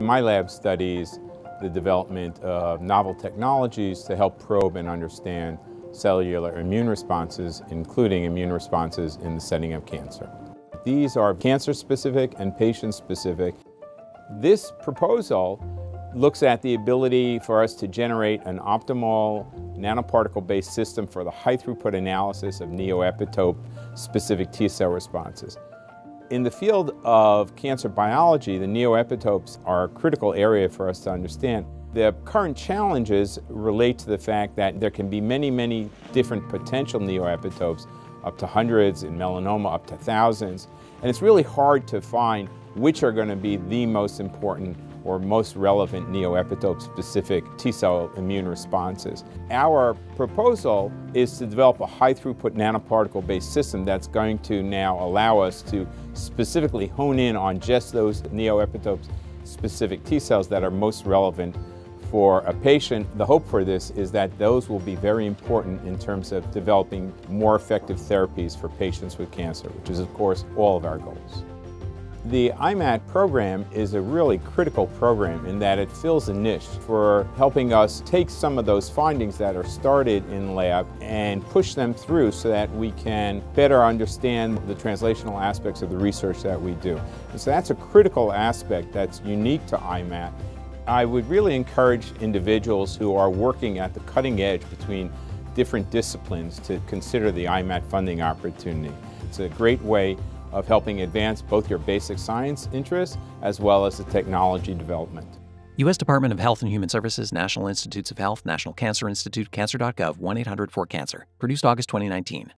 My lab studies the development of novel technologies to help probe and understand cellular immune responses, including immune responses in the setting of cancer. These are cancer-specific and patient-specific. This proposal looks at the ability for us to generate an optimal nanoparticle-based system for the high-throughput analysis of neoepitope-specific T-cell responses. In the field of cancer biology, the neoepitopes are a critical area for us to understand. The current challenges relate to the fact that there can be many, many different potential neoepitopes, up to hundreds, in melanoma up to thousands, and it's really hard to find which are going to be the most important or most relevant neoepitope-specific T-cell immune responses. Our proposal is to develop a high-throughput nanoparticle-based system that's going to now allow us to specifically hone in on just those neoepitope-specific T-cells that are most relevant for a patient. The hope for this is that those will be very important in terms of developing more effective therapies for patients with cancer, which is, of course, all of our goals. The IMAT program is a really critical program in that it fills a niche for helping us take some of those findings that are started in lab and push them through so that we can better understand the translational aspects of the research that we do. And so that's a critical aspect that's unique to IMAT. I would really encourage individuals who are working at the cutting edge between different disciplines to consider the IMAT funding opportunity. It's a great way of helping advance both your basic science interests as well as the technology development. U.S. Department of Health and Human Services, National Institutes of Health, National Cancer Institute, cancer.gov, 1-800-4-CANCER. Produced August 2019.